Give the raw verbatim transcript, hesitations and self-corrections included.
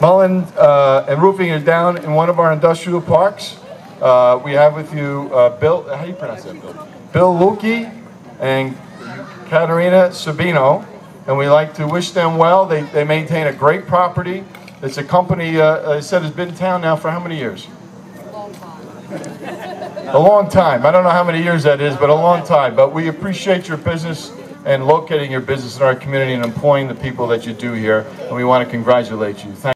Mullen uh, and roofing is down in one of our industrial parks. Uh, we have with you uh, Bill, how do you pronounce that, Bill? Bill Lukey and Katerina Sabino, and we like to wish them well. They, they maintain a great property. It's a company, uh, I said, has been in town now for how many years? A long time. A long time. I don't know how many years that is, but a long time. But we appreciate your business and locating your business in our community and employing the people that you do here, and we want to congratulate you. Thank